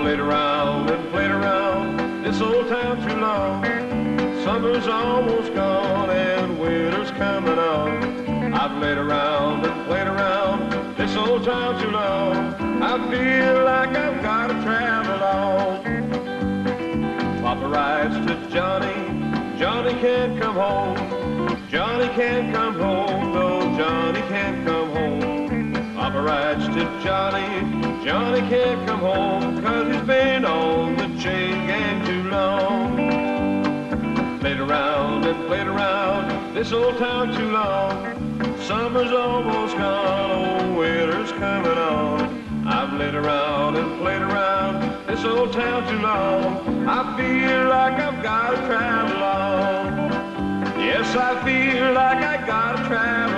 played around and played around this old town too long. Summer's almost gone and winter's coming on. I've played around and played around this old town too long. I feel like I've got to travel on. Papa writes to Johnny, Johnny can't come home. Johnny can't come home, no, Johnny can't come home. Papa writes to Johnny, Johnny can't come home, 'cause he's been on the chain gang too long. Played around and played around this old town too long. Summer's almost gone, oh, winter's coming on. I've laid around and played around this old town too long. I feel like I've got to travel on. Yes, I feel like I got to travel on.